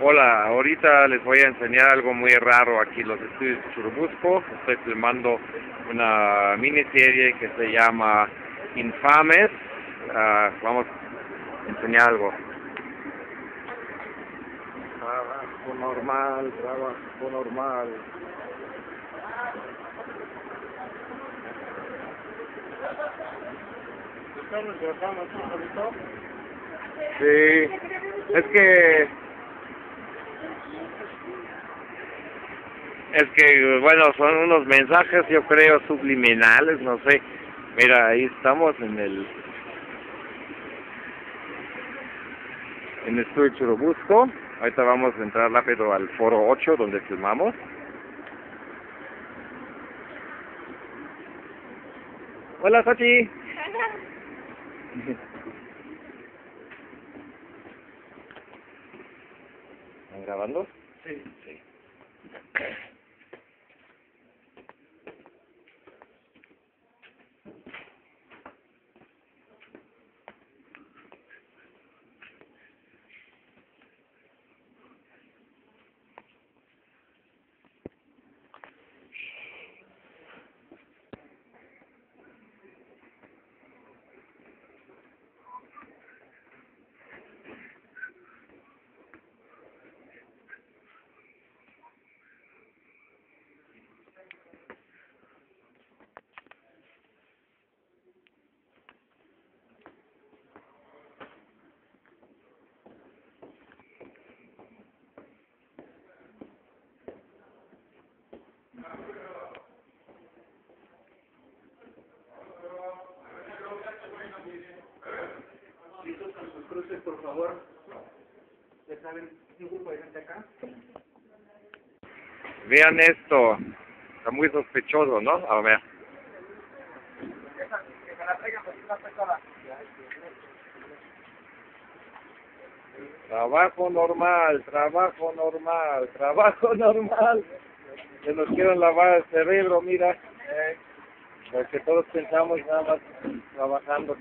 Hola, ahorita les voy a enseñar algo muy raro aquí en los estudios Churubusco. Estoy filmando una miniserie que se llama Infames. Vamos a enseñar algo. Trabajo normal. ¿Estamos grabando aquí solito? Sí, es que bueno, son unos mensajes, yo creo, subliminales, no sé. Mira, ahí estamos en el estudio Churubusco. Ahorita vamos a entrar rápido al foro 8 donde filmamos. Hola, Sati. ¿Están grabando? Sí. Sí. Listos con sus cruces, por favor. Ya saben, un grupo de gente acá. Vean esto. Está muy sospechoso, ¿no? A ver. Que me la traigan, pues una pesada. Trabajo normal. Se nos quieren lavar el cerebro, mira. Porque todos pensamos nada más trabajando.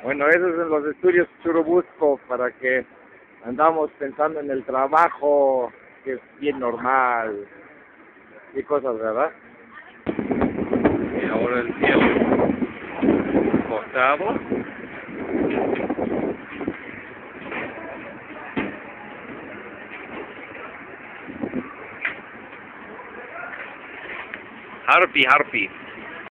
Bueno, eso es en los estudios Churubusco, para que andamos pensando en el trabajo, que es bien normal, y cosas, ¿verdad? Y ahora el tiempo, octavo. Harpy.